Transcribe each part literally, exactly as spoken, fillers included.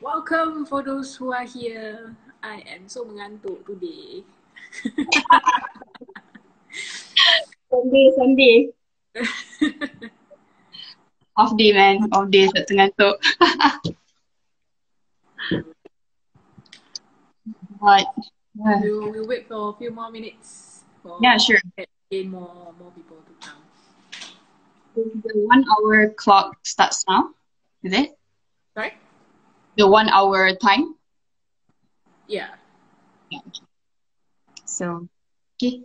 Welcome for those who are here. I am so mengantuk today. Sunday, Sunday. Off day, man. Off day, tak mengantuk. But yeah. we'll, we'll wait for a few more minutes. For yeah, sure. Gain more, more people to come. The one hour clock starts now, is it? Sorry? The one hour time? Yeah. yeah. So, okay.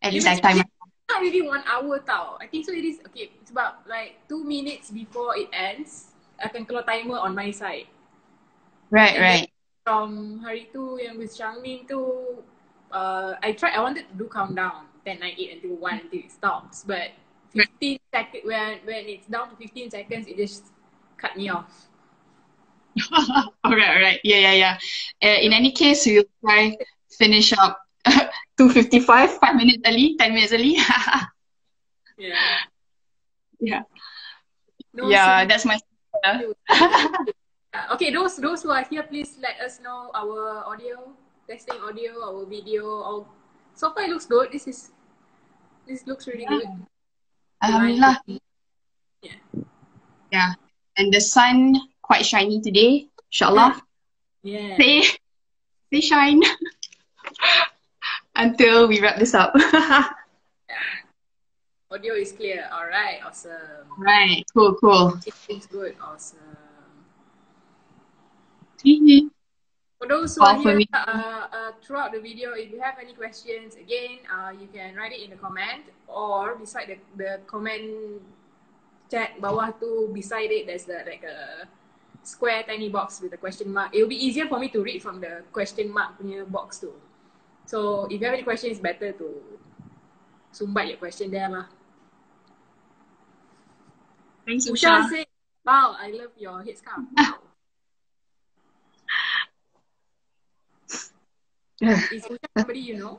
At least I time. It's not really one hour tau. I think so it is, okay, it's about like two minutes before it ends. I can keluar timer on my side. Right, and right. From hari tu yang with Shangmin tu, uh, I tried, I wanted to do countdown. ten, nine, eight until one until it stops. But fifteen seconds, when, when it's down to fifteen seconds, it just cut me off. alright, alright. Yeah, yeah, yeah. Uh, in any case, we'll try finish up two fifty-five, five minutes early, ten minutes early. yeah. Yeah. No, yeah, so that's my... okay, those, those who are here, please let us know our audio, testing audio, our video. Our... So far it looks good. This is... This looks really yeah. good. Alhamdulillah. Yeah. Yeah. And the sun... quite shiny today, inshallah. Yeah. Stay, stay shine until we wrap this up. yeah. Audio is clear. All right, awesome. Right, cool, cool. It's good, awesome. Mm-hmm. For those who oh, are here uh, uh, throughout the video, if you have any questions, again, uh, you can write it in the comment or beside the, the comment chat bawah tu. Beside it, there's the, like a square tiny box with a question mark. It'll be easier for me to read from the question mark punya box too. So if you have any question, it's better to sumbat your question there lah. Thanks, Usha. Usha said, wow, I love your headscarf. Wow. Is Usha somebody you know?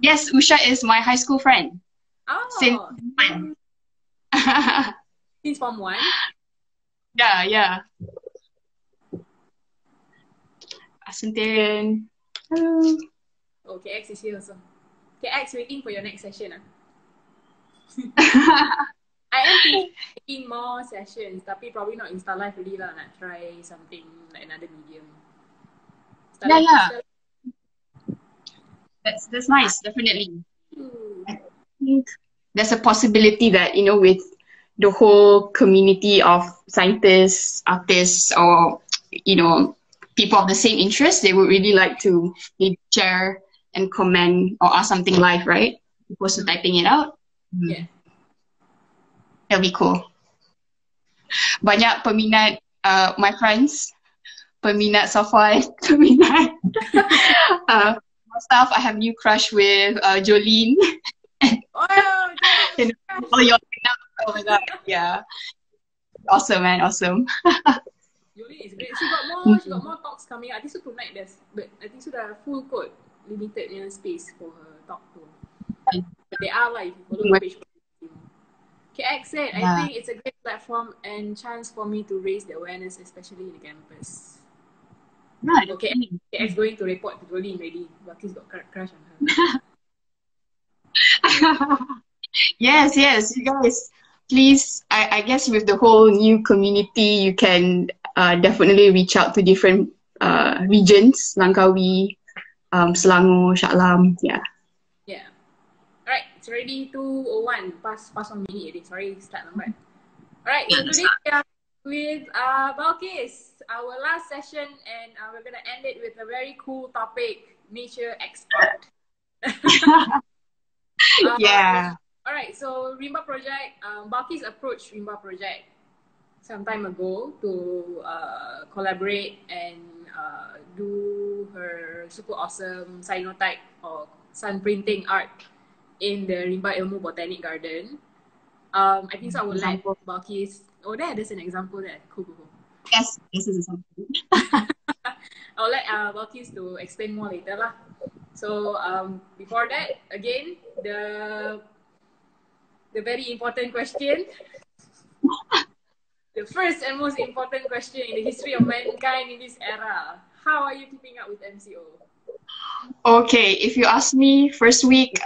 Yes, Usha is my high school friend. Oh. Since when? Since form one? Yeah, yeah. Asantarian. Hello. Oh, K X is here also. K X waiting for your next session. Ah. I am thinking making more sessions, tapi probably not Insta Live really lah. Nak try something like another medium. Insta yeah, yeah. That's that's nice, definitely. Ooh. I think there's a possibility that, you know, with the whole community of scientists, artists, or, you know, people of the same interest, they would really like to share and comment or ask something live, right? Opposed to typing it out. Yeah. That'll be cool. Banyak peminat, uh, my friends, peminat Safai, peminat. uh, myself, I have new crush with uh, Jolene. Oh, you know, all your, oh my god, yeah. Awesome, man, awesome. Yuli is great. She got more, she got more talks coming. I think so tonight there's, but I think so there are full code, limited you know, space for her talk too. But they are like, follow the page. K X said, I yeah. think it's a great platform and chance for me to raise the awareness, especially in the campus. Right. Okay, K X going to report to Jolene already. Balqis got crush on her. yes, yes, you guys, please, I, I guess with the whole new community, you can uh, definitely reach out to different uh, regions, Langkawi, um, Selangor, Shah Alam, yeah. Yeah. Alright, it's already two oh one, past, past one minute already, sorry, start number. Alright, so today we are with uh, Balqis, our last session, and uh, we're going to end it with a very cool topic, nature expert. Um, yeah. All right. So RIMBA project, um, Balqis approached RIMBA project some time ago to uh, collaborate and uh, do her super awesome cyanotype or sun printing art in the RIMBA Ilmu Botanic Garden. Um, I think so. I would like Balqis. Oh, there, there's an example there. Cool, cool, cool. Yes, this is something. I would like uh, Balqis to explain more later lah. So um, before that, again, the the very important question. The first and most important question in the history of mankind in this era. How are you keeping up with M C O? Okay, if you ask me, first week,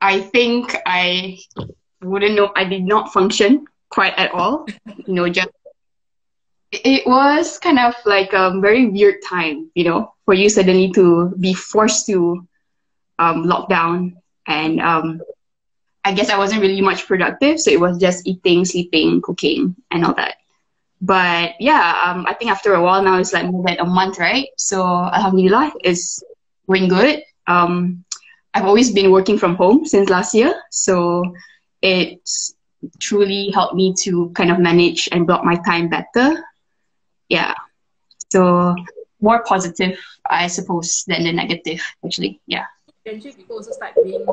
I think I wouldn't know, I did not function quite at all. You know, just, it was kind of like a very weird time, you know, for you suddenly to be forced to um, lock down. And um, I guess I wasn't really much productive, so it was just eating, sleeping, cooking, and all that. But yeah, um, I think after a while now, it's like more than a month, right? So alhamdulillah, it's going good. Um, I've always been working from home since last year, so it's truly helped me to kind of manage and block my time better. Yeah, so more positive, I suppose, than the negative, actually. Yeah. Eventually, people also start being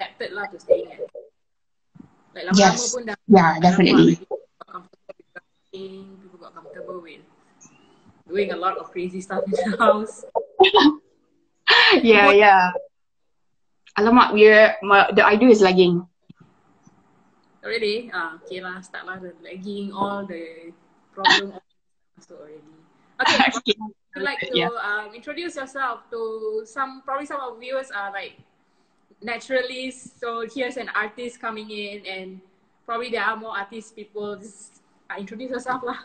adapted lah to staying at home. Like, lama-lama yes. pun dah, yeah, definitely. People got comfortable with doing a lot of crazy stuff in the house. yeah, what? yeah. Alamak, we're, my, the idea is lagging. Already? Ah, okay lah, start lah the lagging, all the problem also already. Okay, okay. I'd like to yeah. um, introduce yourself to some, probably some of viewers are like naturalists, so here's an artist coming in and probably there are more artist people. Just uh, introduce yourself lah.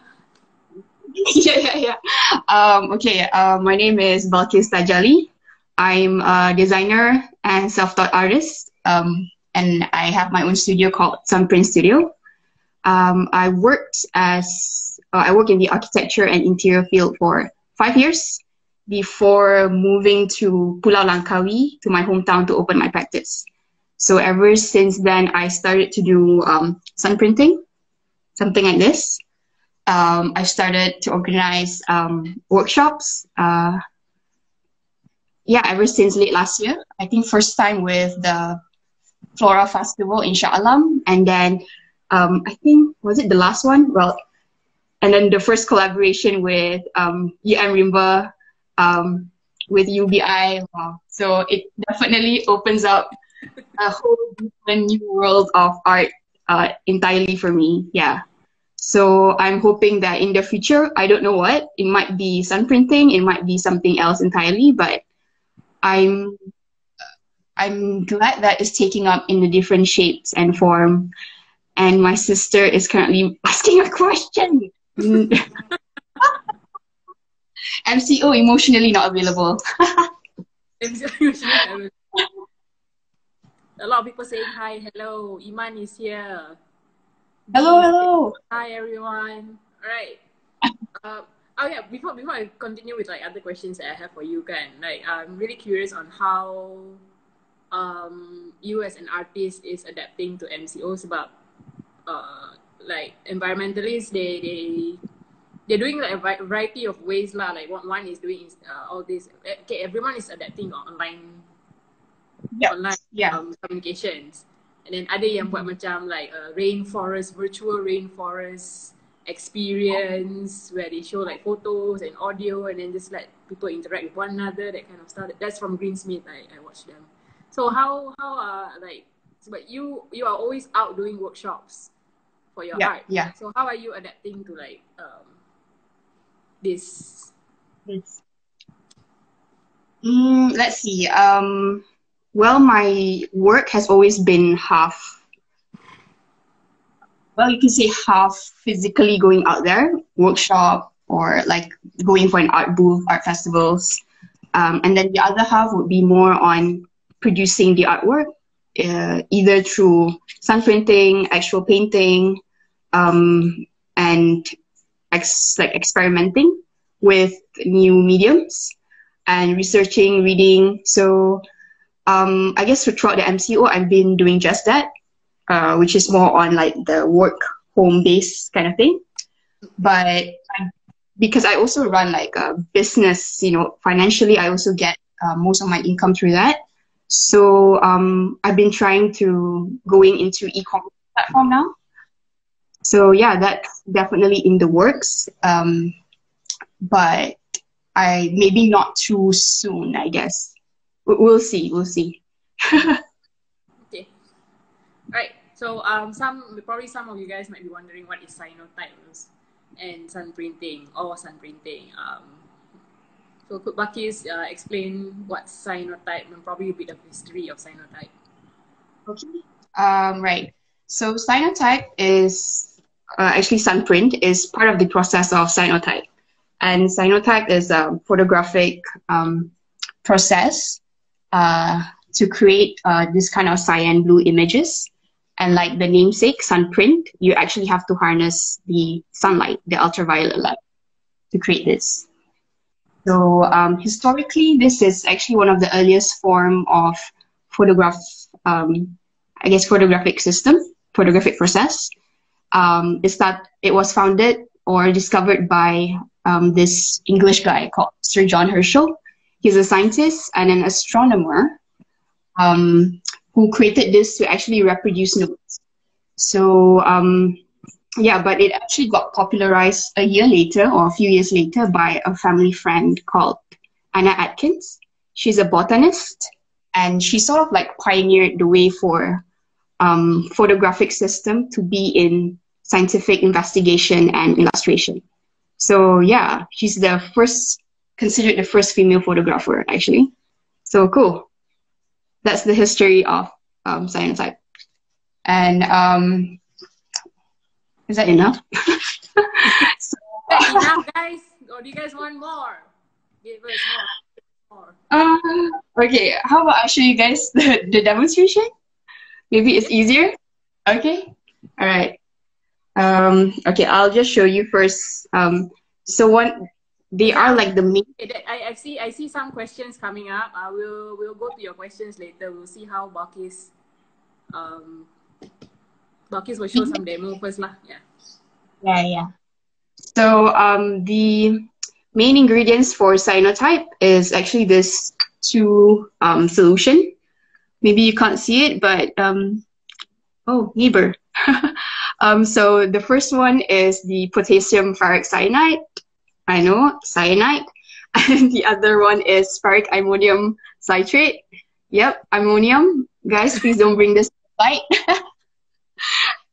yeah, yeah, yeah. Um, okay, uh, my name is Balqis Tajalli. I'm a designer and self-taught artist, um, and I have my own studio called Sunprint Studio. Um, I worked as uh, I work in the architecture and interior field for five years before moving to Pulau Langkawi, to my hometown, to open my practice. So ever since then, I started to do um, sunprinting, something like this. Um, I started to organize um, workshops. Uh, yeah, ever since late last year, I think first time with the Flora Festival in Shah Alam, and then um, I think, was it the last one? Well, and then the first collaboration with um, U M RIMBA, um, with U B I. Wow. So it definitely opens up a whole different new world of art uh, entirely for me. Yeah. So I'm hoping that in the future, I don't know what, it might be sunprinting, it might be something else entirely, but I'm, I'm glad that it's taking up in the different shapes and form. And my sister is currently asking a question. M C O emotionally not available. A lot of people saying hi, hello. Iman is here. Hello, hello. Hi everyone. All right. Uh, oh yeah. Before before I continue with like other questions that I have for you, kan. Like I'm really curious on how um you as an artist is adapting to M C O. Sebab uh like environmentalists, they they. They're doing like a variety of ways lah. Like what one is doing is uh, all this. Okay, everyone is adapting online, yep. online yeah. um, communications. And then ada yang buat macam like a rainforest, virtual rainforest experience where they show like photos and audio, and then just let people interact with one another. That kind of stuff. That's from Greensmith. I I watch them. So how how are like? But you you are always out doing workshops for your yeah, art. Yeah. So how are you adapting to like? Um, This, this. Mm, let's see. Um, well, my work has always been half. Well, you can say half physically going out there, workshop, or like going for an art booth, art festivals, um, and then the other half would be more on producing the artwork, uh, either through sunprinting, actual painting, um, and. Ex like experimenting with new mediums and researching, reading. So um, I guess throughout the M C O, I've been doing just that, uh, which is more on like the work home base kind of thing. But I, because I also run like a business, you know, financially, I also get uh, most of my income through that. So um, I've been trying to going into e-commerce platform now. So yeah, that's definitely in the works, um, but I maybe not too soon, I guess. We'll see, we'll see. Okay. All right, so um, some, probably some of you guys might be wondering what is cyanotype. and sunprinting or sunprinting. Um, so could Balqis uh, explain what's cyanotype and probably a bit of history of cyanotype? Okay. Um, right. So cyanotype is uh, actually sunprint is part of the process of cyanotype, and cyanotype is a photographic um, process uh, to create uh, this kind of cyan blue images. And like the namesake, sunprint, you actually have to harness the sunlight, the ultraviolet light, to create this. So um, historically, this is actually one of the earliest form of photograph, um, I guess, photographic system, photographic process. Um, it's that it was founded or discovered by um, this English guy called Sir John Herschel. He's a scientist and an astronomer. Um, who created this to actually reproduce notes. So, um, yeah, but it actually got popularized a year later or a few years later by a family friend called Anna Atkins. She's a botanist, and she sort of like pioneered the way for um, photographic system to be in scientific investigation and illustration. So, yeah, she's the first, considered the first female photographer, actually. So, cool. That's the history of um, cyanotype. And um, is that enough? So, is that enough, guys? Or do you guys want more? Give us more. Um, okay, how about I show you guys the, the demonstration? Maybe it's easier? Okay, all right. Um, okay, I'll just show you first. Um, so one... They are like the main. I, I see. I see some questions coming up. I will. We'll go to your questions later. We'll see how Balqis, um, Balqis will show some demo first, lah. Yeah. Yeah, yeah. So um, the main ingredients for cyanotype is actually this two um solution. Maybe you can't see it, but um, oh neighbor. um. So the first one is the potassium ferric cyanide. I know, cyanide. And the other one is ferric ammonium citrate. Yep, ammonium. Guys, please don't bring this flight.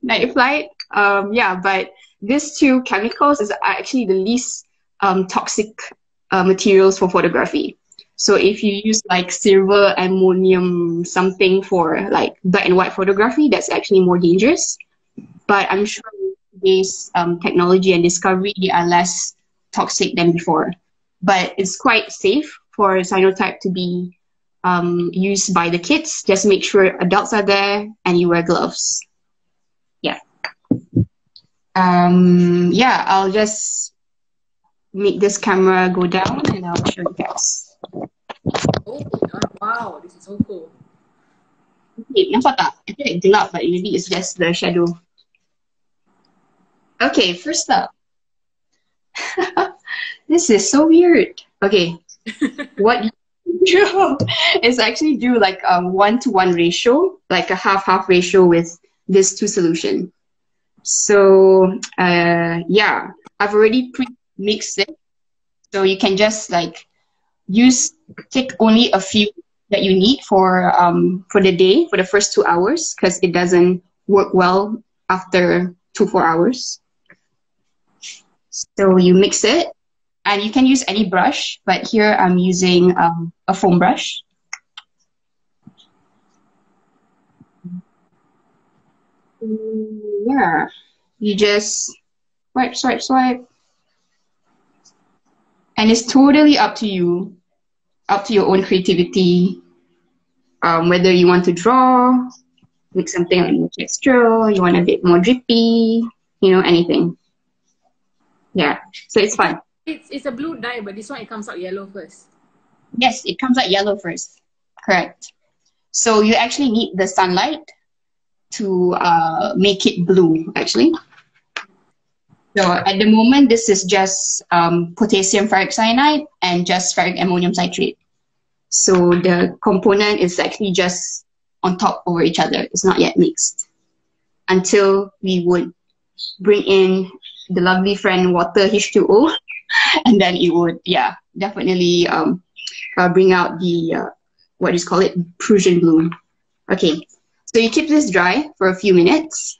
Night flight. Um, yeah, but these two chemicals is actually the least um, toxic uh, materials for photography. So if you use like silver, ammonium, something for like black and white photography, that's actually more dangerous. But I'm sure with today's um, technology and discovery, they are less toxic than before, but it's quite safe for cyanotype to be um, used by the kids. Just make sure adults are there and you wear gloves. Yeah. Um, yeah, I'll just make this camera go down and I'll show you guys. Oh, wow, this is so cool. Okay, nampak tak? I feel like gelap, but maybe it's just the shadow. Okay, first up. This is so weird. Okay, what you do is actually do like a one-to-one ratio, like a half-half ratio with this two solution. So uh, yeah, I've already pre-mixed it, so you can just like use take only a few that you need for um, for the day for the first two hours because it doesn't work well after two four hours. So you mix it, and you can use any brush, but here I'm using um, a foam brush. Yeah, you just swipe, swipe, swipe. And it's totally up to you, up to your own creativity, um, whether you want to draw, make something like more textural, you want a bit more drippy, you know, anything. Yeah, so it's fun. It's it's a blue dye, but this one it comes out yellow first. Yes, it comes out yellow first. Correct. So you actually need the sunlight to uh, make it blue, actually. So at the moment, this is just um, potassium ferric cyanide and just ferric ammonium citrate. So the component is actually just on top over each other. It's not yet mixed until we would bring in the lovely friend water H two O, and then it would, yeah, definitely um, uh, bring out the uh, what is called it Prussian blue. Okay, so you keep this dry for a few minutes,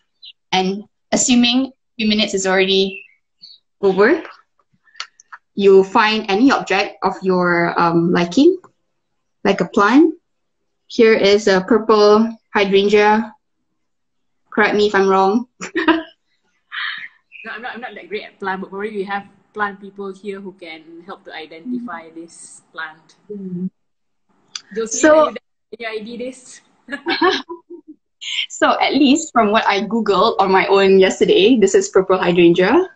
and assuming a few minutes is already over, you find any object of your um, liking, like a plant. Here is a purple hydrangea. Correct me if I'm wrong. No, I'm not, I'm not that great at plant, but probably we have plant people here who can help to identify this plant. Mm. Josie, so, any ideas? So at least from what I Googled on my own yesterday, this is purple hydrangea.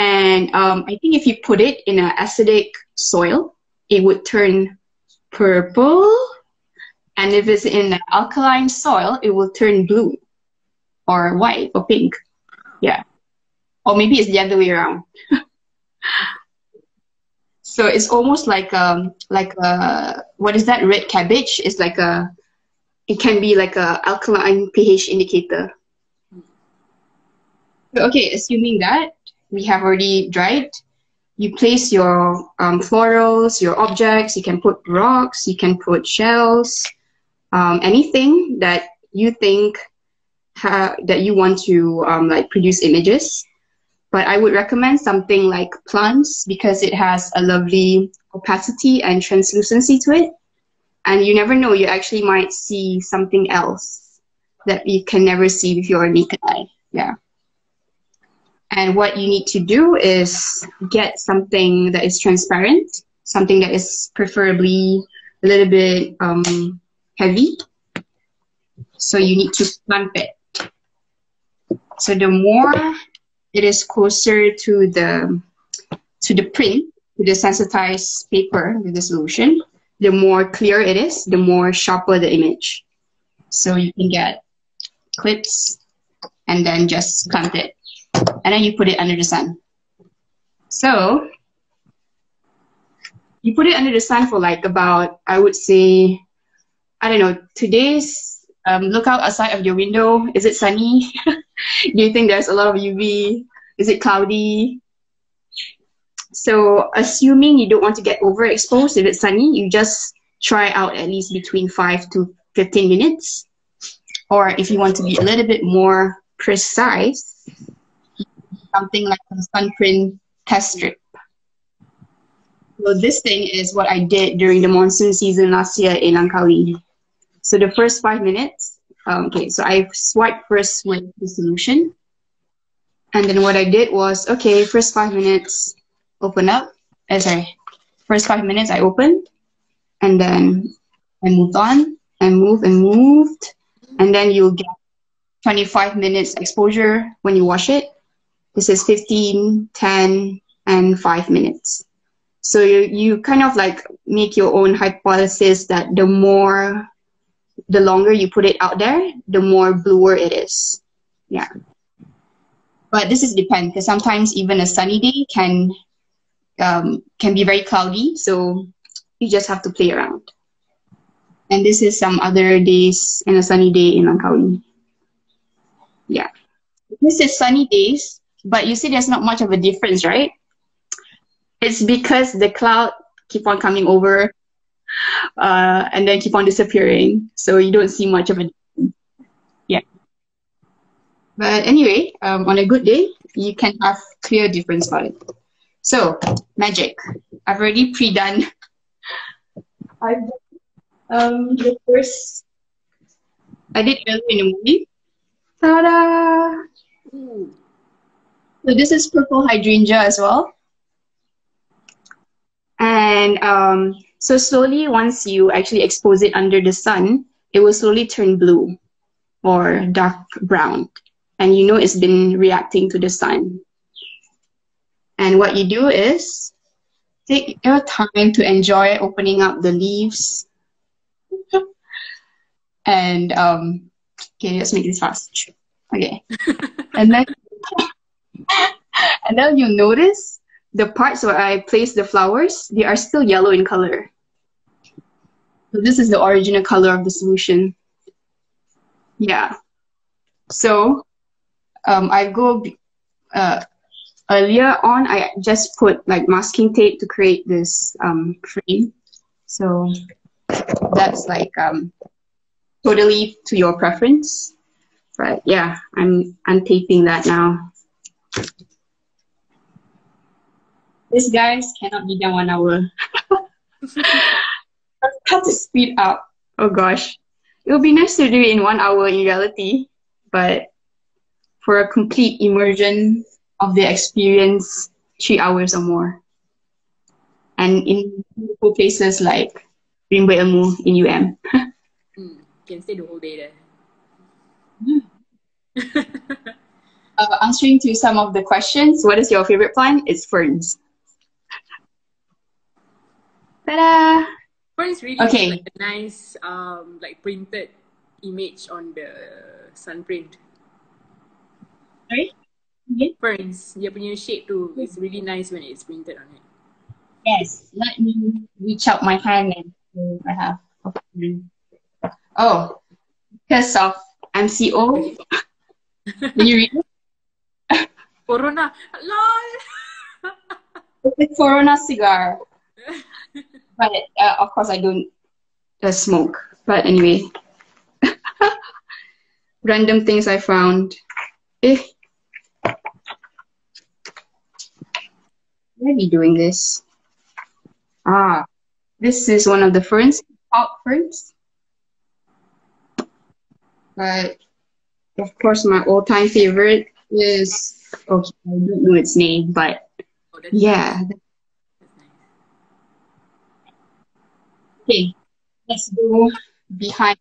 And um, I think if you put it in an acidic soil, it would turn purple. And if it's in an alkaline soil, it will turn blue or white or pink. Yeah. Or maybe it's the other way around. So it's almost like um like a, what is that red cabbage? It's like a, it can be like a alkaline pH indicator. So, okay, assuming that we have already dried, you place your um, florals, your objects. You can put rocks, you can put shells, um, anything that you think ha that you want to um, like produce images. But I would recommend something like plants because it has a lovely opacity and translucency to it. And you never know, you actually might see something else that you can never see with your naked eye. Yeah. And what you need to do is get something that is transparent, something that is preferably a little bit um, heavy. So you need to plump it. So the more it is closer to the to the print, to the sensitized paper with the solution, the more clear it is, the more sharper the image. So you can get clips and then just plant it. And then you put it under the sun. So you put it under the sun for like about, I would say, I don't know, today's um, look out outside of your window. Is it sunny? Do you think there's a lot of U V? Is it cloudy? So assuming you don't want to get overexposed, if it's sunny, you just try out at least between five to fifteen minutes. Or if you want to be a little bit more precise, something like a sunprint test strip. So this thing is what I did during the monsoon season last year in Langkawi. So the first five minutes, Um, okay, so I swiped first with the solution. And then what I did was, okay, first five minutes, open up. Uh, sorry, first five minutes I opened. And then I moved on and moved and moved. And then you'll get twenty-five minutes exposure when you wash it. This is fifteen, ten, and five minutes. So you, you kind of like make your own hypothesis that the more... the longer you put it out there, the more bluer it is. Yeah. But this is depend, because sometimes even a sunny day can um, can be very cloudy, so you just have to play around. And this is some other days and a sunny day in Langkawi. Yeah. This is sunny days, but you see there's not much of a difference, right? It's because the cloud keep on coming over, Uh, and then keep on disappearing, so you don't see much of a difference. Yeah. But anyway, um, on a good day, you can have clear difference about it. So magic. I've already pre-done. I've um the first. I did earlier in the morning. Ta-da! Mm. So this is purple hydrangea as well, and um. So slowly, once you actually expose it under the sun, it will slowly turn blue or dark brown. And you know it's been reacting to the sun. And what you do is take your time to enjoy opening up the leaves. And, um, okay, let's make this fast. Okay. And then, and then you'll notice the parts where I placed the flowers, they are still yellow in color. So this is the original color of the solution. Yeah. So um, I go uh, earlier on, I just put like masking tape to create this um, frame. So that's like um, totally to your preference. But yeah, I'm untaping that now. These guys cannot be done one hour. I had to speed up. Oh gosh. It would be nice to do it in one hour in reality, but for a complete immersion of the experience, three hours or more. And in beautiful places like RIMBA Ilmu in U M. Mm, you can stay the whole day there. Mm. uh, answering to some of the questions, what is your favorite plant? It's ferns. Ta-da! Ferns really okay. Like a nice um, like printed image on the sunprint. Sorry? Okay. Ferns, dia punya shade tu is really nice when it's printed on it. Yes, let me reach out my hand and I have. Oh, because of M C O. Did you read it? Corona. Lol. It's a Corona cigar. But uh, of course I don't uh, smoke. But anyway. Random things I found. Eh. Why are you doing this? Ah, this is one of the ferns, hop ferns. But of course, my all-time favorite is okay. I don't know its name, but oh, yeah. Nice. Okay, let's go behind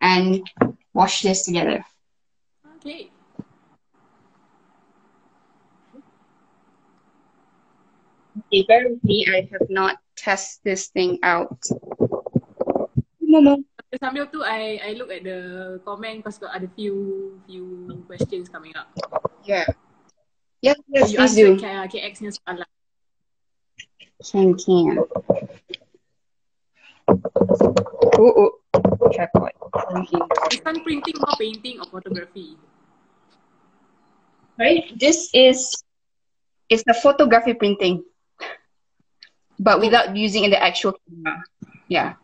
and wash this together. Okay. Okay, bear with me. I have not test this thing out. No, no. Sambil tu, I I look at the comment because got other few few questions coming up. Yeah. Yeah. Yes, you please do. Can can ask news online. Can can. Oh oh. Tripod. Is sunprinting or painting or photography? Right. This is it's the photography printing. But without using the actual camera. Yeah.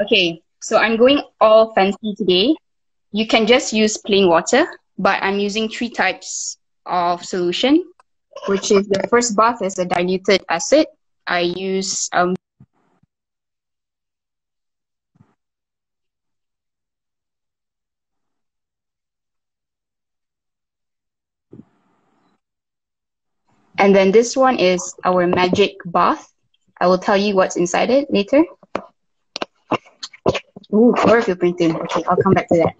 Okay, so I'm going all fancy today. You can just use plain water, but I'm using three types of solution, which is the first bath is a diluted acid. I use um And then this one is our magic bath. I will tell you what's inside it later. Ooh, chlorophyll printing. Okay, I'll come back to that.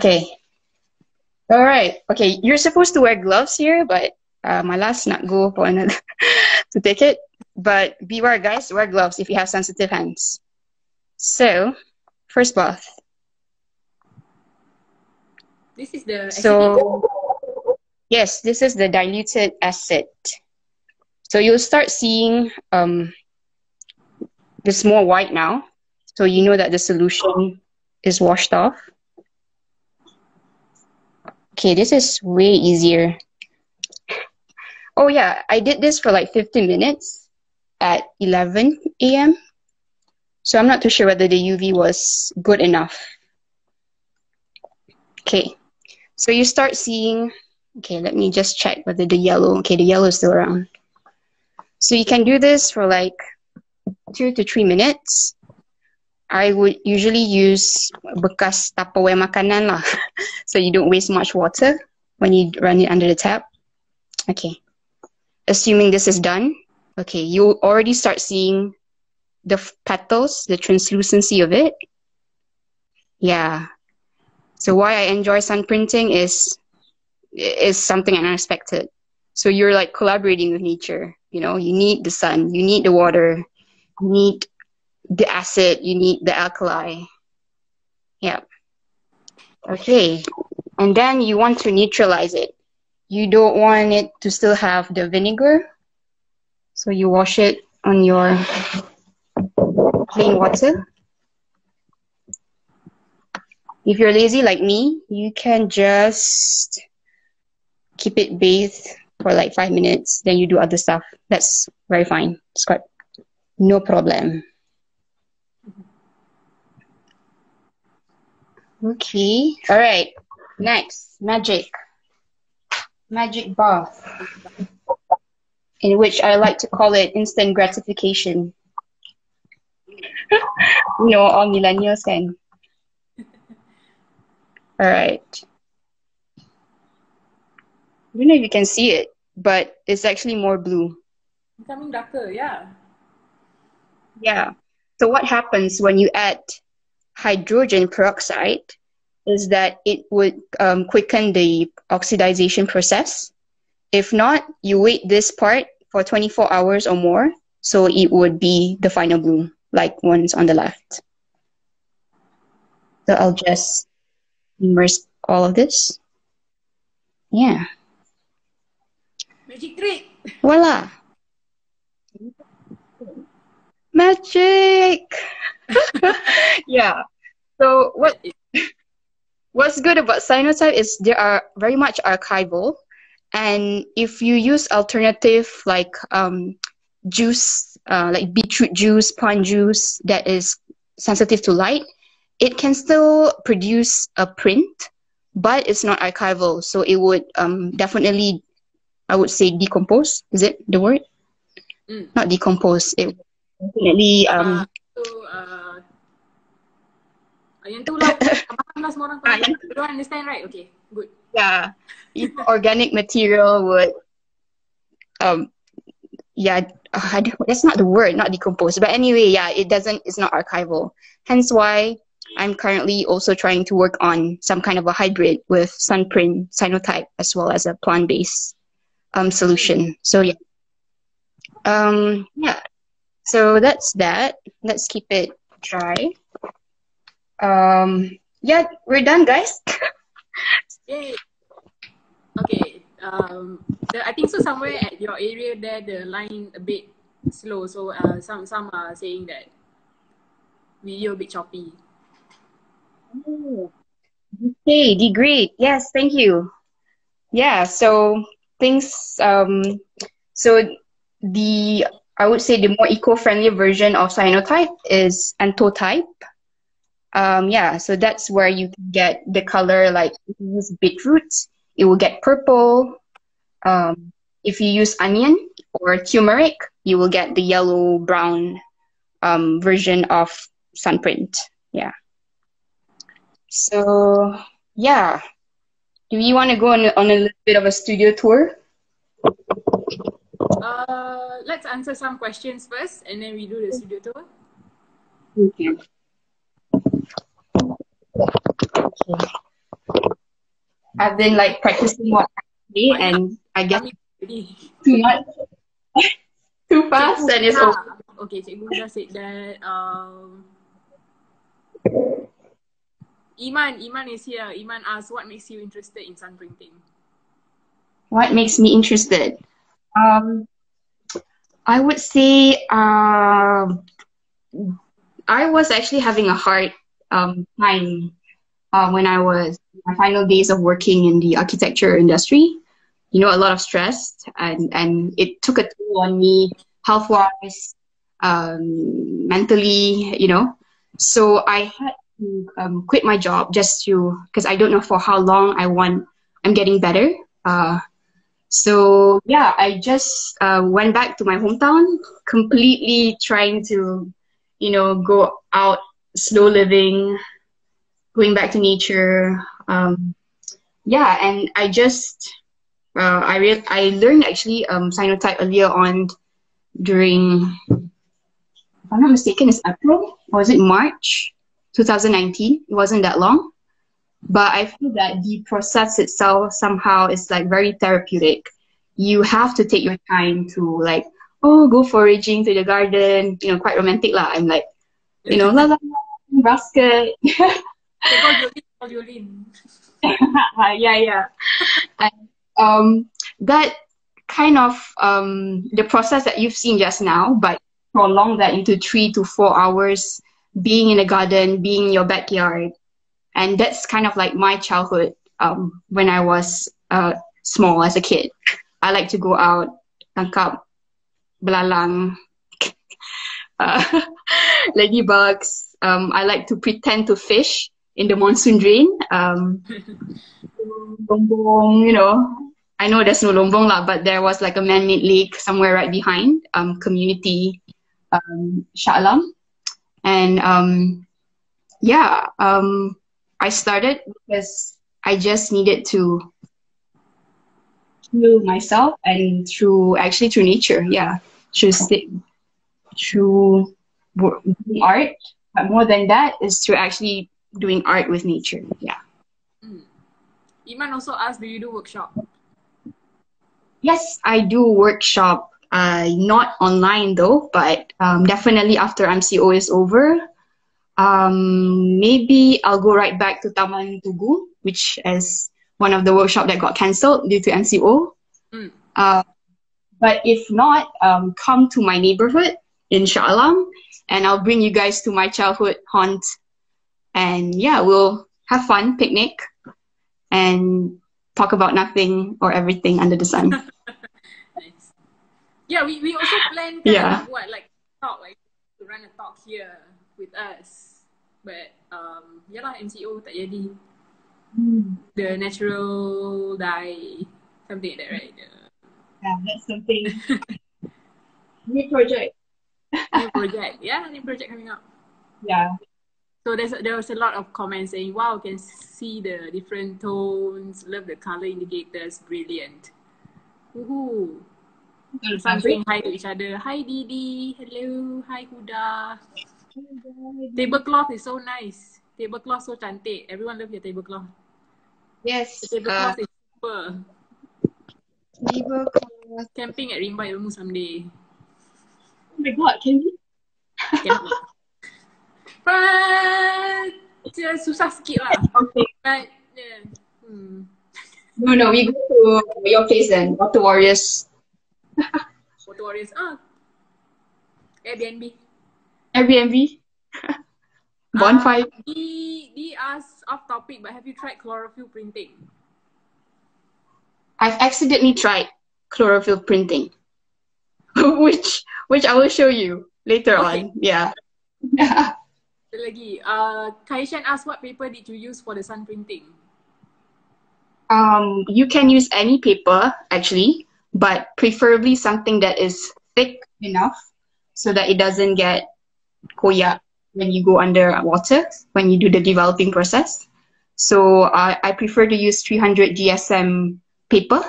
Okay. All right. Okay, you're supposed to wear gloves here, but uh, my last not go for another to take it. But beware, guys, wear gloves if you have sensitive hands. So, first bath. This is the... So... Yes, this is the diluted acid. So you'll start seeing um, this more white now. So you know that the solution is washed off. Okay, this is way easier. Oh yeah, I did this for like fifteen minutes at eleven A M So I'm not too sure whether the U V was good enough. Okay, so you start seeing... Okay, let me just check whether the yellow, okay, the yellow is still around. So you can do this for like two to three minutes. I would usually use bekas Tupperware makanan lah, so you don't waste much water when you run it under the tap. Okay, assuming this is done, okay, you'll already start seeing the petals, the translucency of it. Yeah. So why I enjoy sunprinting is... is something unexpected. So you're like collaborating with nature. You know, you need the sun, you need the water, you need the acid, you need the alkali. Yeah. Okay. And then you want to neutralize it. You don't want it to still have the vinegar. So you wash it on your plain water. If you're lazy like me, you can just... keep it bathed for like five minutes, then you do other stuff. That's very fine. It's quite no problem. Okay. All right. Next, magic. Magic bath. in which I like to call it instant gratification. You know, all millennials can. All right. I don't know if you can see it, but it's actually more blue. Becoming darker, yeah. Yeah. So what happens when you add hydrogen peroxide is that it would um, quicken the oxidization process. If not, you wait this part for twenty-four hours or more, so it would be the final blue, like ones on the left. So I'll just immerse all of this. Yeah. Magic trick! Voila! Magic! Yeah. So what, what's good about cyanotype is they are very much archival. And if you use alternative like um, juice, uh, like beetroot juice, plant juice that is sensitive to light, it can still produce a print, but it's not archival. So it would um, definitely, I would say, decompose. Is it the word? Mm. Not decompose. It would definitely... Um, uh, so, uh, yang tu lah, abang lah semua orang faham. You don't understand, right? Okay, good. Yeah, organic material would, um, yeah, uh, that's not the word, not decomposed. But anyway, yeah, it doesn't, it's not archival. Hence why I'm currently also trying to work on some kind of a hybrid with sunprint, cyanotype, as well as a plant-based um, solution. So yeah, um, yeah. So that's that. Let's keep it dry. Um, yeah, we're done, guys. Yay. Okay. Um, the, I think so somewhere at your area there, the line a bit slow. So uh, some some are saying that video a bit choppy. Oh. Okay, degree. Yes, thank you. Yeah. So things. Um. So the I would say the more eco-friendly version of cyanotype is anthotype. Um, yeah, so that's where you get the color, like if you use beetroot, it will get purple. Um, if you use onion or turmeric, you will get the yellow-brown um, version of sunprint. Yeah. So, yeah. Do you want to go on, on a little bit of a studio tour? Uh, let's answer some questions first, and then we do the studio tour. Okay. Okay. I've been like practicing what I say, and I guess too much, too fast, and it's over. Okay, Cikgu just said that. Um, Iman, Iman is here. Iman asks, what makes you interested in sunprinting? What makes me interested? Um, I would say uh, I was actually having a hard um, time uh, when I was in my final days of working in the architecture industry. You know, a lot of stress, and, and it took a toll on me health-wise, um, mentally, you know. So I had to um, quit my job just to, because I don't know for how long I want, I'm getting better. Uh, so, yeah, I just uh, went back to my hometown, completely trying to, you know, go out, slow living, going back to nature. Um, yeah, and I just, uh, I re I learned actually um, cyanotype earlier on during, if I'm not mistaken, it's April, or was it March twenty nineteen? It wasn't that long. But I feel that the process itself somehow is like very therapeutic. You have to take your time to like, oh, go foraging to the garden, you know, quite romantic lah. I'm like, you know, la la la, basket. Yeah, yeah. And, um, that kind of um, the process that you've seen just now, but prolong that into three to four hours, being in a garden, being in your backyard. And that's kind of like my childhood um, when I was uh, small as a kid. I like to go out, tangkap belalang, uh, ladybugs. Um, I like to pretend to fish in the monsoon drain. Um, you know, I know there's no lombong lah, but there was like a man-made lake somewhere right behind um, community um, Shah Alam. And um, yeah, um, I started because I just needed to heal myself and through, actually through nature, yeah. Through, through doing art, but more than that is through actually doing art with nature, yeah. Mm. Iman also asked, do you do workshop? Yes, I do workshop, uh, not online though, but um, definitely after M C O is over, um, maybe I'll go right back to Taman Tugu, which is one of the workshops that got cancelled due to M C O. Mm. Uh, but if not, um, come to my neighborhood in Shah Alam, and I'll bring you guys to my childhood haunt. And yeah, we'll have fun, picnic, and talk about nothing or everything under the sun. Nice. Yeah, we, we also plan kind yeah. of what, like, talk, like, to run a talk here with us. But, um, yeah lah, M C O tak jadi. Mm. The natural dye, something like that, right? Yeah, that's something. New project. New project. Yeah, new project coming up. Yeah. So there's, there was a lot of comments saying, wow, can see the different tones, love the color indicators, brilliant. Woohoo. Some saying hi to each other. Hi Didi, hello, hi Huda. Tablecloth is so nice. Tablecloth so cantik. Everyone love your tablecloth. Yes. The tablecloth uh, is super. Tablecloth. Camping at RIMBA Ilmu someday. Oh my god, can we? Camping. But uh, susah sikit lah. Okay. But yeah. Hmm. No, no, we go to your place then. Water Warriors. Water Warriors. Ah. Airbnb. Airbnb. Bonfire. Uh, he, he asked off topic, but have you tried chlorophyll printing? I've accidentally tried chlorophyll printing, which which I will show you later okay. on. Yeah. Lagi, uh, Kaishan asked, what paper did you use for the sun printing? Um, you can use any paper actually, but preferably something that is thick enough so that it doesn't get koyak when you go under water, when you do the developing process. So uh, I prefer to use three hundred G S M paper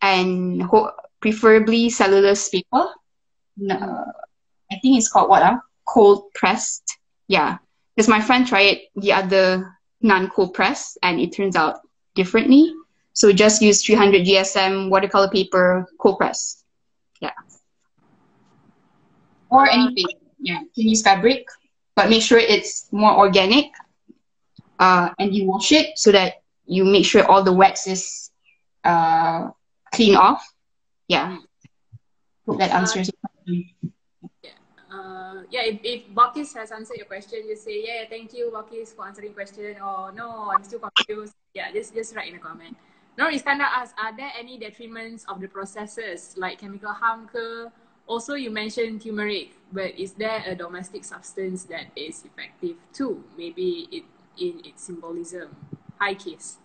and ho preferably cellulose paper. Uh, I think it's called what? Uh, cold pressed. Yeah, because my friend tried the other non-cold press and it turns out differently. So just use three hundred G S M watercolor paper, cold press. Yeah. Or anything. Yeah, you can use fabric, but make sure it's more organic uh, and you wash it so that you make sure all the wax is uh, clean off. Yeah. Hope that answers your question. Uh, yeah, if, if Balqis has answered your question, just say, yeah, thank you, Balqis, for answering question, or no, I'm still confused. Yeah, just, just write in a comment. Nur Iskandar asks, are there any detriments of the processes, like chemical harm? Also, you mentioned turmeric, but is there a domestic substance that is effective too? Maybe it in its symbolism. Hi, Kiss.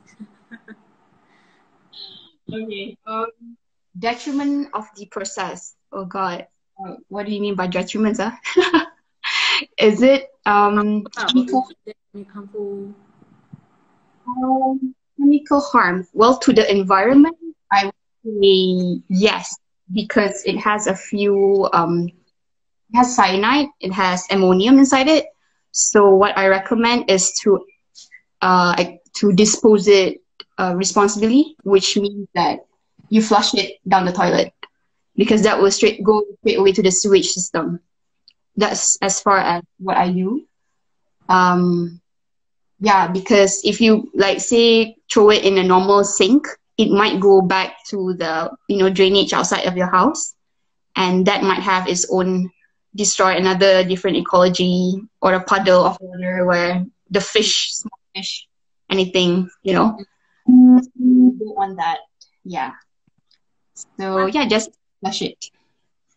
Okay. Um, detriment of the process. Oh, God. Uh, what do you mean by detriments? Huh? Is it um, chemical? Um, chemical harm? Well, to the environment, I would say yes, because it has a few, um, it has cyanide, it has ammonium inside it. So what I recommend is to, uh, to dispose it uh, responsibly, which means that you flush it down the toilet, because that will straight go straight away to the sewage system. That's as far as what I do. Um, yeah, because if you, like, say, throw it in a normal sink, it might go back to the, you know, drainage outside of your house. And that might have its own, destroy another different ecology or a puddle of water where the fish, small fish, anything, you know. Mm-hmm. Don't want that, yeah. So, yeah, just flush it.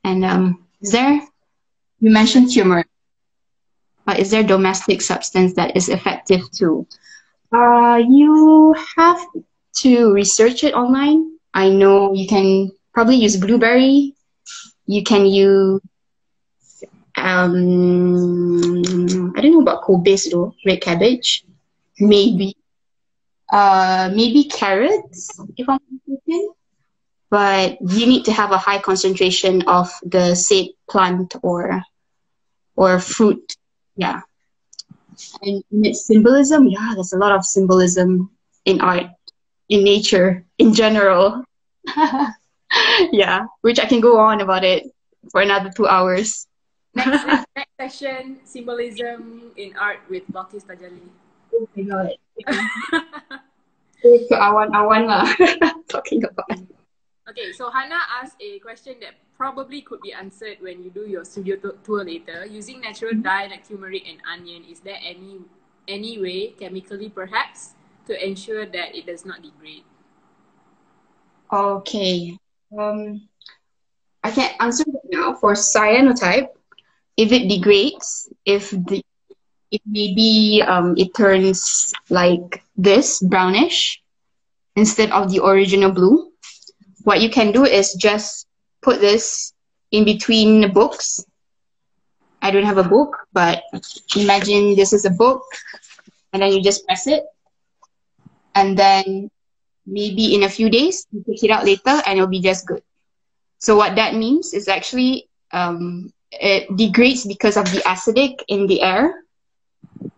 And um, is there, you mentioned turmeric. Uh, is there domestic substance that is effective too? Uh, you have to research it online. I know you can probably use blueberry. You can use, um, I don't know about cobase though, red cabbage, maybe. Uh, maybe carrots, if I'm mistaken. But you need to have a high concentration of the said plant or or fruit, yeah. And in its symbolism, yeah, there's a lot of symbolism in art, in nature, in general. Yeah, which I can go on about it for another two hours. Next, next, next session, symbolism in art with Balqis Tajalli. Oh my god. So I want, I want lah talking about. Okay, so Hannah asked a question that probably could be answered when you do your studio tour later. Using natural dye like turmeric and onion, is there any any way, chemically perhaps, to ensure that it does not degrade? Okay, um, I can answer that now for cyanotype. If it degrades, if the it maybe um it turns like this, brownish, instead of the original blue. What you can do is just put this in between books. I don't have a book, but imagine this is a book, and then you just press it. And then maybe in a few days, you take it out later and it'll be just good. So what that means is actually um, it degrades because of the acidic in the air.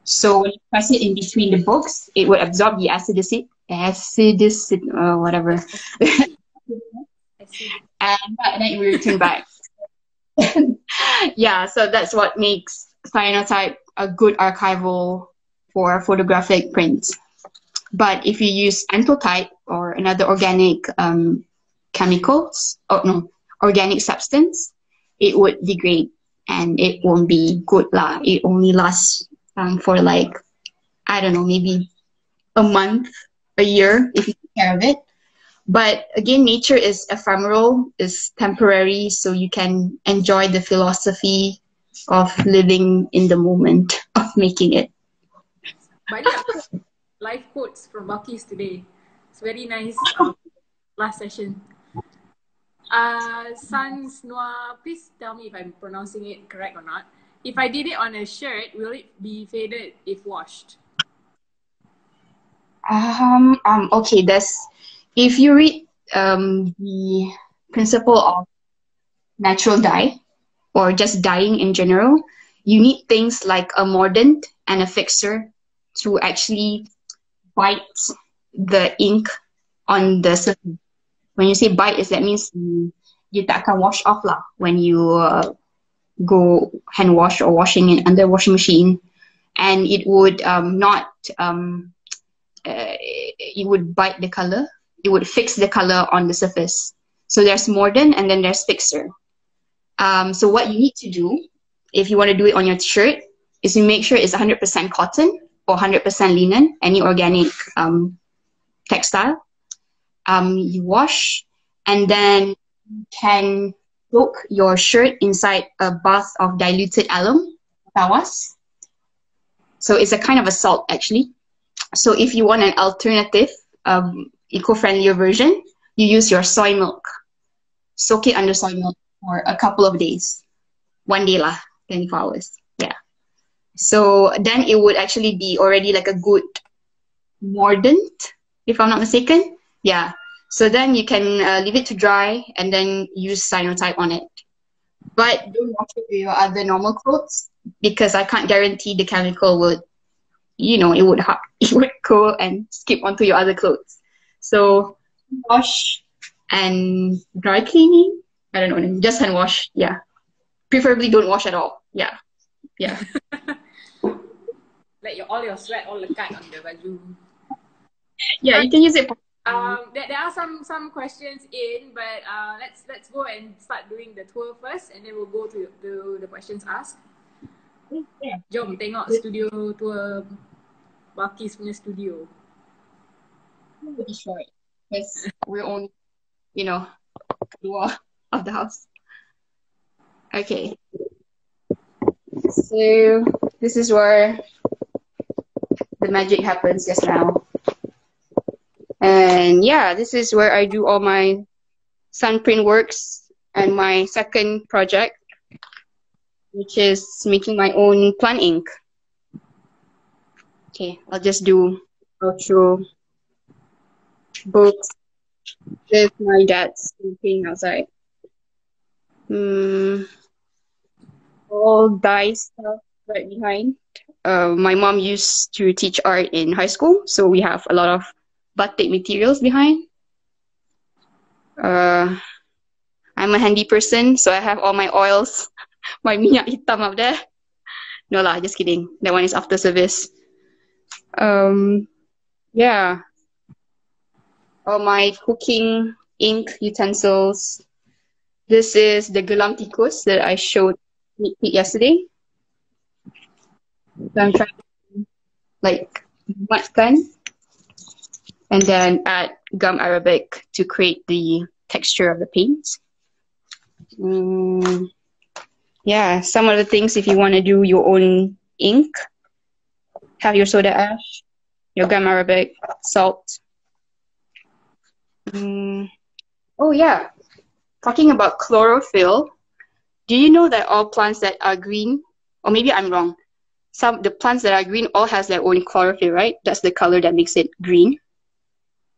So when you press it in between the books, it will absorb the acidity, acidity, uh, whatever. And then it will return back. Yeah, so that's what makes cyanotype a good archival for photographic prints. But if you use anthotype or another organic um, chemicals, or no, organic substance, it would degrade and it won't be good lah. It only lasts um, for like, I don't know, maybe a month, a year, if you take care of it. But again, nature is ephemeral, is temporary, so you can enjoy the philosophy of living in the moment of making it. Banyak life quotes from Balqis today. It's very nice. Um, last session. Uh, Sans Noir, please tell me if I'm pronouncing it correct or not. If I did it on a shirt, will it be faded if washed? Um. Um. Okay. That's. If you read um, the principle of natural dye or just dyeing in general, you need things like a mordant and a fixer to actually bite the ink on the surface. When you say bite, is that means you, you takkan wash off lah when you uh, go hand wash or washing in under washing machine, and it would um, not um, uh, it would bite the color. It would fix the color on the surface. So there's mordant and then there's fixer. Um, so what you need to do, if you want to do it on your shirt, is you make sure it's one hundred percent cotton or one hundred percent linen, any organic um, textile. Um, you wash, and then you can soak your shirt inside a bath of diluted alum, tawas. So it's a kind of a salt, actually. So if you want an alternative, um, eco-friendlier version, you use your soy milk. Soak it under soy milk for a couple of days. One day lah, twenty-four hours. Yeah. So then it would actually be already like a good mordant, if I'm not mistaken. Yeah. So then you can uh, leave it to dry and then use cyanotype on it. But don't wash it with your other normal clothes because I can't guarantee the chemical would, you know, it would, ha it would go and skip onto your other clothes. So wash and dry cleaning. I don't know. Just hand wash. Yeah. Preferably don't wash at all. Yeah. Yeah. Like your, all your sweat, all the cut on the baju. Yeah, but you can use it. Um, there, there are some some questions in, but uh, let's let's go and start doing the tour first, and then we'll go to to the questions asked. Yeah. Jom tengok studio tour Balqis punya studio. Pretty short because we're only, you know, the wall of the house. Okay, so this is where the magic happens just now. And yeah, this is where I do all my sunprint works and my second project, which is making my own plant ink. Okay, I'll just do outro books with my dad's painting outside. Mm, all dye stuff right behind. Uh, my mom used to teach art in high school, so we have a lot of batik materials behind. Uh, I'm a handy person, so I have all my oils, my minyak hitam up there. No lah, just kidding. That one is after service. Um, yeah. All my cooking ink utensils. This is the gelam tikus that I showed yesterday. So I'm trying to like matkan and then add gum arabic to create the texture of the paint. Mm, yeah, some of the things if you want to do your own ink, have your soda ash, your gum arabic, salt. Mm, oh yeah, talking about chlorophyll, do you know that all plants that are green, or maybe I'm wrong, some the plants that are green all has their own chlorophyll, right? That's the color that makes it green.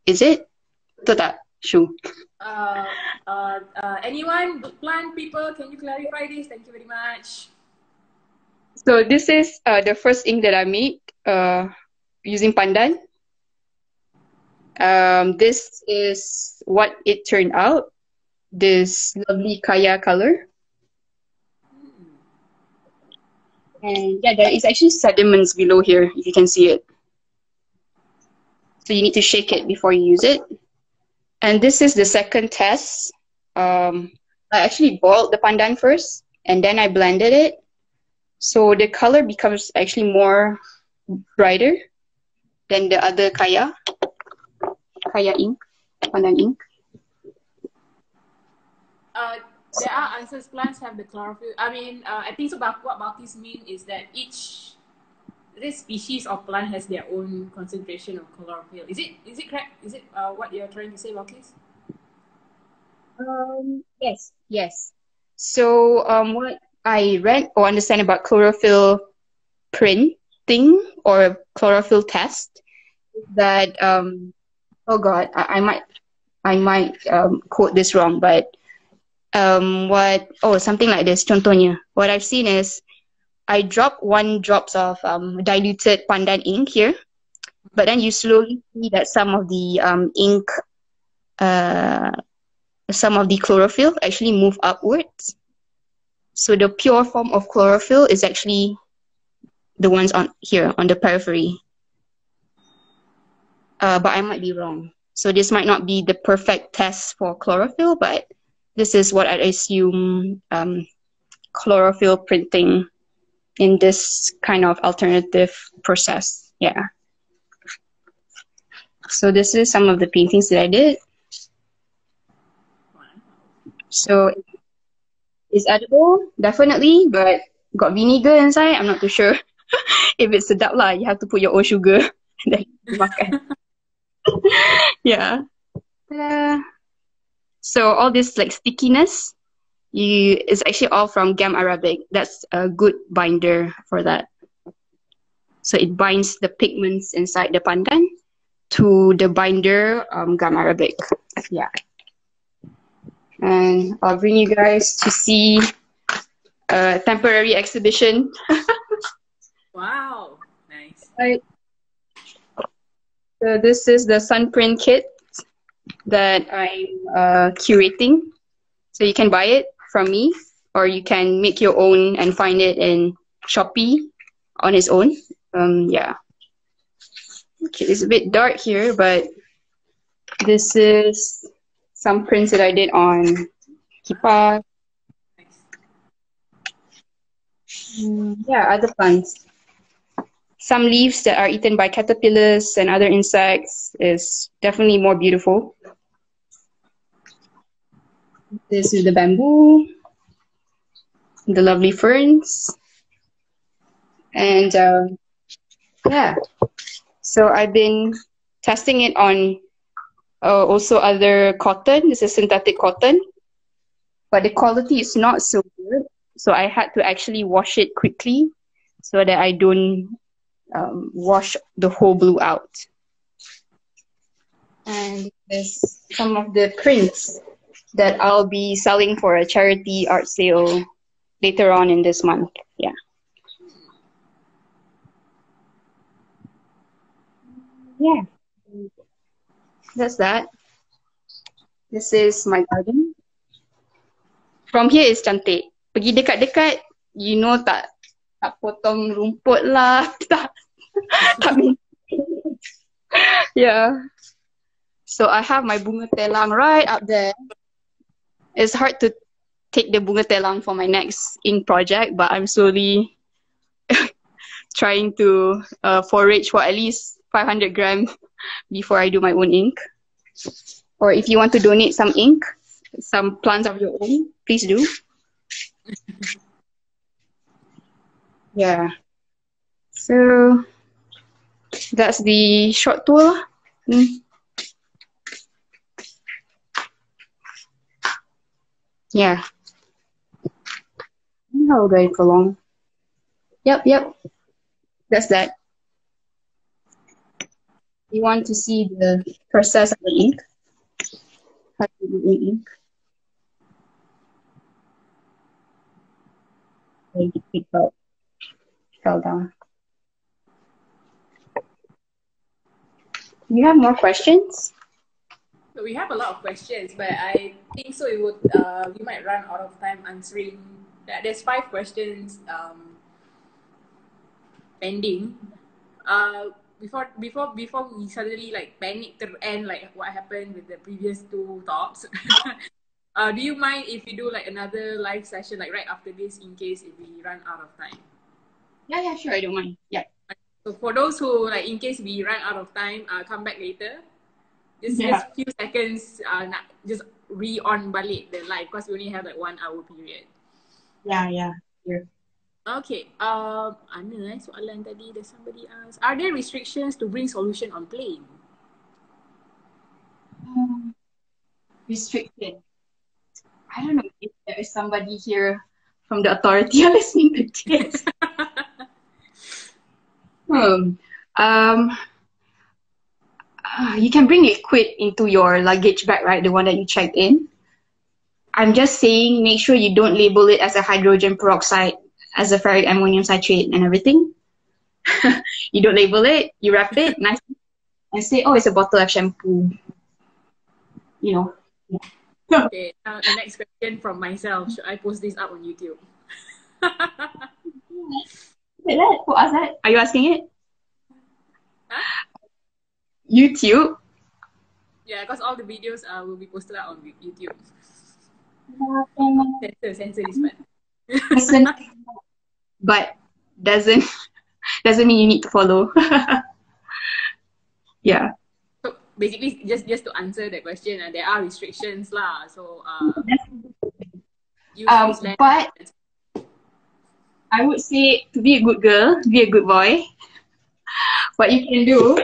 Is it? That sure. Uh, uh, uh, anyone, plant people, can you clarify this? Thank you very much. So this is uh, the first ink that I made uh, using pandan. Um, this is what it turned out. This lovely kaya color. And yeah, there is actually sediments below here, if you can see it. So you need to shake it before you use it. And this is the second test. Um, I actually boiled the pandan first, and then I blended it. So the color becomes actually more brighter than the other kaya. Kaya ink, pandan ink. Uh, there are answers. Plants have the chlorophyll. I mean, uh, I think so. But what Balqis mean is that each this species of plant has their own concentration of chlorophyll. Is it? Is it correct? Is it uh, what you're trying to say, Balqis? Um. Yes. Yes. So, um, what I read or understand about chlorophyll printing or chlorophyll test is that um. Oh God, I, I might, I might um, quote this wrong, but um, what? Oh, something like this. Contohnya, what I've seen is, I drop one drops of um, diluted pandan ink here, but then you slowly see that some of the um, ink, uh, some of the chlorophyll actually move upwards. So the pure form of chlorophyll is actually the ones on here on the periphery. Uh, but I might be wrong. So this might not be the perfect test for chlorophyll, but this is what I assume um, chlorophyll printing in this kind of alternative process. Yeah. So this is some of the paintings that I did. So it's edible, definitely, but got vinegar inside. I'm not too sure if it's sedap lah. You have to put your own sugar and then you makan. Yeah. Ta-da. So all this like stickiness, you is actually all from gum arabic. That's a good binder for that. So it binds the pigments inside the pandan to the binder um, gum arabic. Yeah. And I'll bring you guys to see a temporary exhibition. Wow. Nice. Right. So this is the sunprint kit that I'm uh, curating. So you can buy it from me, or you can make your own and find it in Shopee on its own. Um, yeah. Okay, it's a bit dark here, but this is some prints that I did on kipas. Mm, yeah, other plants. Some leaves that are eaten by caterpillars and other insects is definitely more beautiful. This is the bamboo, the lovely ferns, and um, yeah. So I've been testing it on uh, also other cotton. This is synthetic cotton, but the quality is not so good. So I had to actually wash it quickly so that I don't um, wash the whole blue out. And there's some of the prints that I'll be selling for a charity art sale later on in this month. Yeah. Yeah. That's that. This is my garden. From here is cantik. Pergi dekat-dekat, you know, tak tak potong rumput lah. Tak. tak yeah. So I have my bunga telang right up there. It's hard to take the bunga telang for my next ink project, but I'm slowly trying to uh, forage for at least five hundred grams before I do my own ink. Or if you want to donate some ink, some plants of your own, please do. Yeah. So that's the short tour. Mm. Yeah. How going for long? Yep, yep. That's that. You want to see the process of the ink? How to do the ink? Maybe people fell down. Do you have more questions? So we have a lot of questions, but I think so it would uh, we might run out of time answering. There's five questions um, pending. Uh, before before before we suddenly like panic to end like what happened with the previous two talks. uh, do you mind if we do like another live session like right after this in case if we run out of time? Yeah, yeah, sure. I don't mind. Yeah. So for those who like in case we run out of time, uh, come back later. Just yeah. Just few seconds, uh, nak, just re-on balik the live because we only have like one hour period. Yeah, yeah. yeah. Okay. Um, Ana, soalan tadi that somebody asked. Are there restrictions to bring solution on plane? Um, restricted. I don't know if there is somebody here from the authority listening to this. hmm. Um. You can bring liquid into your luggage bag, right? The one that you checked in. I'm just saying, make sure you don't label it as a hydrogen peroxide, as a ferric ammonium citrate and everything. You don't label it, you wrap it nicely and say, oh, it's a bottle of shampoo. You know. Yeah. Okay, now the next question from myself. Should I post this up on YouTube? Who asked that? Are you asking it? Huh? YouTube? Yeah, because all the videos uh, will be posted out on YouTube. Censor, censor this one. But doesn't doesn't mean you need to follow. Yeah. So basically, just just to answer that question, uh, there are restrictions lah. So uh, um, but I would say to be a good girl, be a good boy. What you can do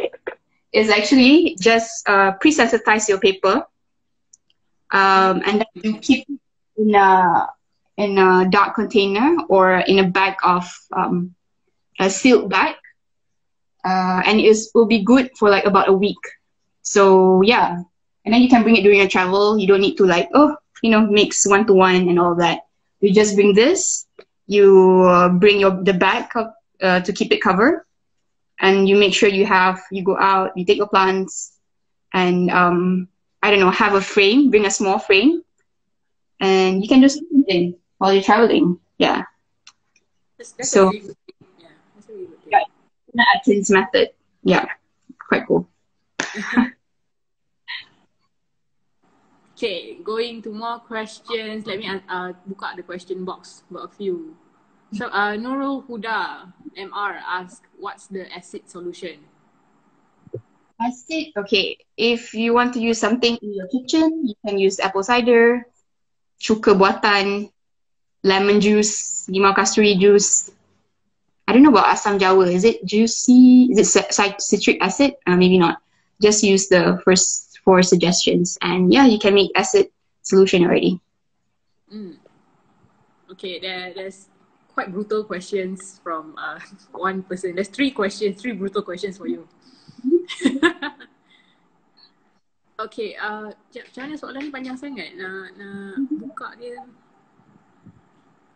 is actually just uh, pre-sensitize your paper, um, and then you keep it in a in a dark container or in a bag of um, a sealed bag, uh, and it will be good for like about a week. So yeah, and then you can bring it during your travel. You don't need to like oh you know mix one to one and all that. You just bring this. You uh, bring your the bag uh, to keep it covered. And you make sure you have, you go out, you take your plants and, um, I don't know, have a frame, bring a small frame and you can just do it while you're traveling. Yeah. That's, that's so, a really good thing. Yeah, that's a really good thing. Yeah, the Atkins method. Yeah, quite cool. Okay, going to more questions. Let me uh, book out the question box for a few. So, uh, Nurul Huda, M R, asked, what's the acid solution? Acid, okay. If you want to use something in your kitchen, you can use apple cider, cuka buatan, lemon juice, limau kasturi juice. I don't know about asam jawa. Is it juicy? Is it citric acid? Uh, maybe not. Just use the first for suggestions. And yeah, you can make acid solution already. Mm. Okay, there, there's quite brutal questions from uh, one person. There's three questions, three brutal questions for you. Okay, uh, macam mana soalan ni panjang sangat nak, nak buka dia.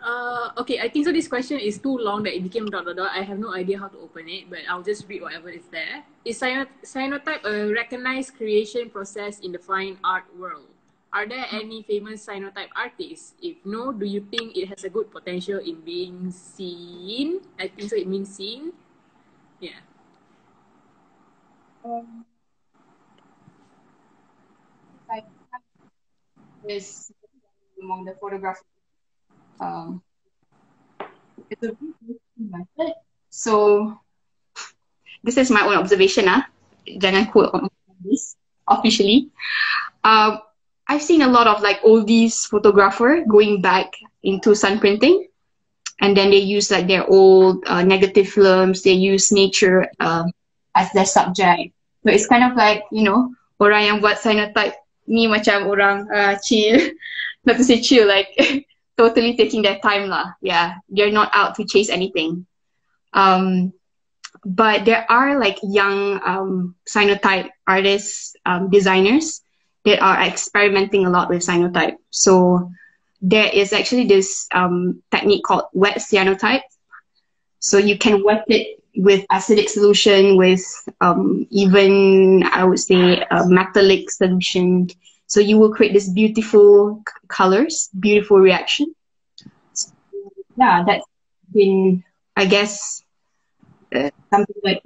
Uh, okay, I think so this question is too long that it became dot dot dot. I have no idea how to open it, but I'll just read whatever is there. Is cyanotype a recognized creation process in the fine art world? Are there any famous cyanotype artists? If no, do you think it has a good potential in being seen? I think so it means seen. Yeah. Um, is among the photographers. Um, it's a method. So this is my own observation. Ah, jangan quote on this officially. Um, I've seen a lot of like oldies photographer going back into sun printing, and then they use like their old uh, negative films. They use nature um, as their subject. So it's kind of like, you know, orang yang buat cyanotype ni macam orang uh, chill, not to say chill, like totally taking their time lah. Yeah, they're not out to chase anything. Um, but there are like young um, cyanotype artists, um, designers, that are experimenting a lot with cyanotype. So there is actually this um, technique called wet cyanotype. So you can wet it with acidic solution, with um, even, I would say, a metallic solution. So you will create this beautiful colors, beautiful reaction. So, yeah, that's been, I guess, uh, something like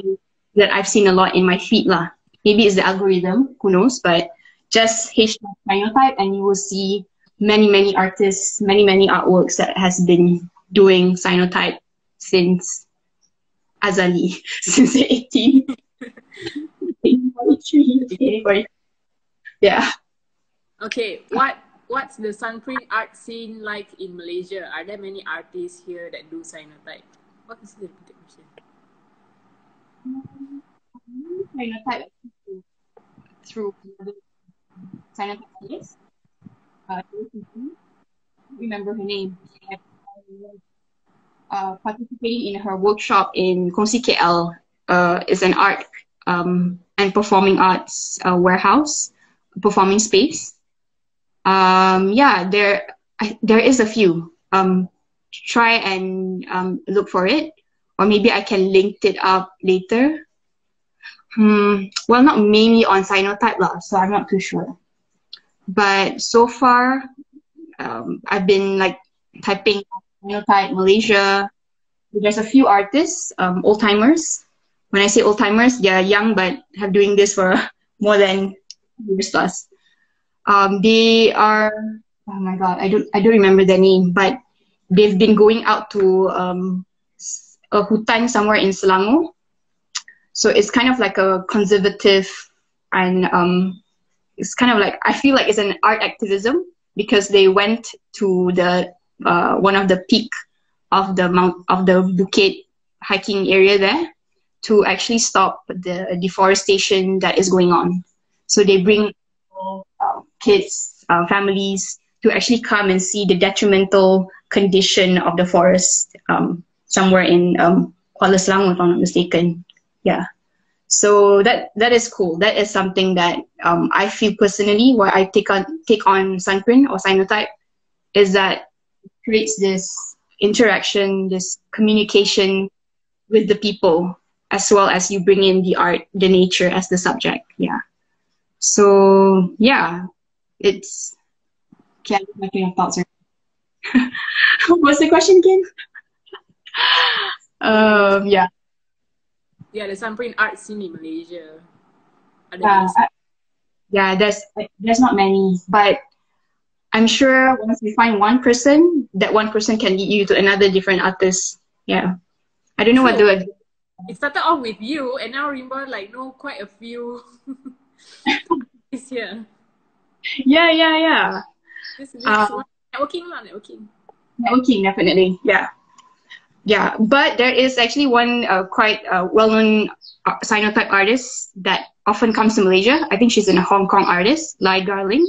that I've seen a lot in my feed lah. Maybe it's the algorithm, who knows, but just hashtag cyanotype and you will see many, many artists, many, many artworks that has been doing cyanotype since Azali, since eighteen. Yeah. Okay, what what's the sunprint art scene like in Malaysia? Are there many artists here that do cyanotype? What is the question? Cyanotype through cyanotype artist. Uh, remember her name. Uh, participating in her workshop in Kongsi K L, uh, is an art um, and performing arts uh, warehouse, performing space. Um, yeah, there I, there is a few. Um, try and um, look for it, or maybe I can link it up later. Hmm, well, not mainly on cyanotype lah, so I'm not too sure. But so far, um, I've been like typing cyanotype Malaysia. There's a few artists, um, old timers. When I say old timers, they're young but have doing this for more than years plus. Um, they are, oh my god, I don't I don't remember their name, but they've been going out to um, a hutan somewhere in Selangor. So it's kind of like a conservative and um, it's kind of like, I feel like it's an art activism because they went to the uh, one of the peak of the mount of the Bukit hiking area there to actually stop the deforestation that is going on. So they bring uh, kids, uh, families to actually come and see the detrimental condition of the forest um, somewhere in um, Kuala Selangor, if I'm not mistaken. Yeah, so that that is cool. That is something that um, I feel personally why I take on take on sunprint or cyanotype is that it creates this interaction, this communication with the people, as well as you bring in the art, the nature as the subject. Yeah. So yeah, it's. Can't my thoughts are. What's the question again? um. Yeah. Yeah, the sunprint art scene in Malaysia. Yeah, I, yeah, there's there's not many, but I'm sure once you find one person, that one person can lead you to another different artist. Yeah, I don't know so what the. It started off with you, and now Rimba like know quite a few. This year. Yeah, yeah, yeah. This is um, networking, lah, networking. Networking, definitely. Yeah. Yeah, but there is actually one uh, quite uh, well-known cyanotype artist that often comes to Malaysia. I think she's a Hong Kong artist, Lai Garling.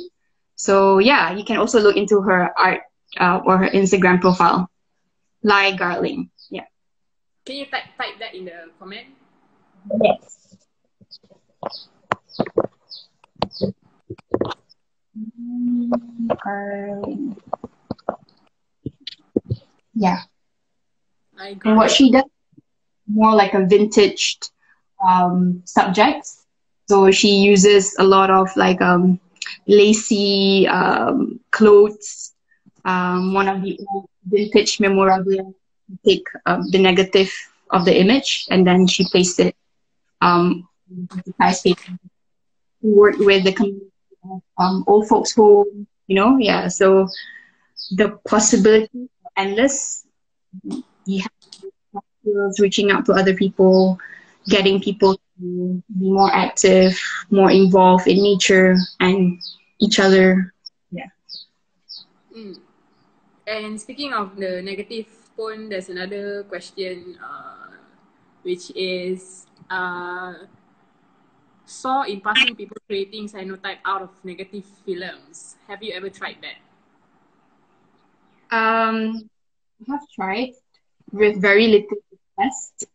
So yeah, you can also look into her art uh, or her Instagram profile, Lai Garling. Yeah. Can you type type that in the comment? Yes. Garling. Yeah. I got and what it. She does more like a vintage um, subjects. So she uses a lot of like um, lacy um, clothes. Um, one of the old vintage memorabilia, you take um, the negative of the image and then she placed it um, on the size paper. She worked with the community of um, old folks home, you know, yeah. So the possibility of endless. You have skills, reaching out to other people, getting people to be more active, more involved in nature and each other. Yeah. Mm. And speaking of the negative tone, there's another question, uh, which is uh, saw in passing people creating cyanotype out of negative films. Have you ever tried that? Um, I have tried. With very little success,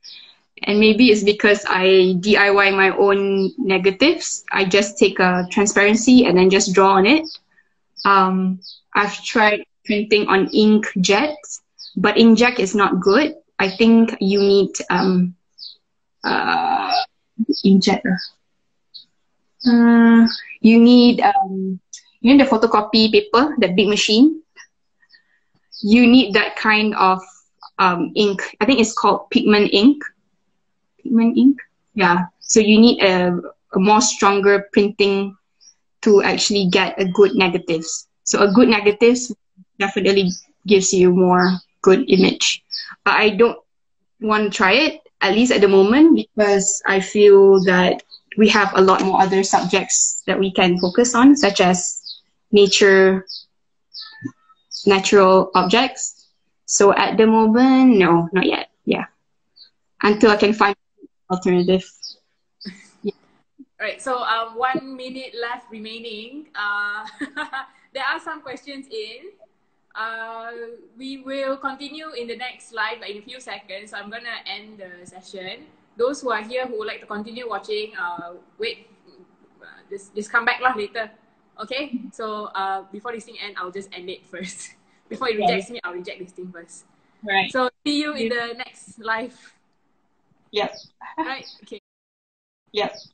and maybe it's because I D I Y my own negatives. I just take a transparency and then just draw on it. Um, I've tried printing on inkjet, but inkjet is not good. I think you need um, uh, inkjet. Uh, you need um, you need the photocopy paper, that big machine. You need that kind of Um, ink. I think it's called pigment ink. Pigment ink? Yeah. So you need a, a more stronger printing to actually get a good negatives. So a good negatives definitely gives you more good image. But I don't want to try it, at least at the moment, because I feel that we have a lot more other subjects that we can focus on, such as nature, natural objects. So at the moment, no, not yet. Yeah. Until I can find alternative. Yeah. All right. So uh, one minute left remaining. Uh, there are some questions in. Uh, we will continue in the next slide, but in a few seconds. So I'm going to end the session. Those who are here who would like to continue watching, uh, wait, uh, just, just come back lah later. Okay. So uh, before this thing ends, I'll just end it first. Before it rejects me, I'll reject this thing first. Right. So see you in the next live. Yes. Right. Okay. Yes.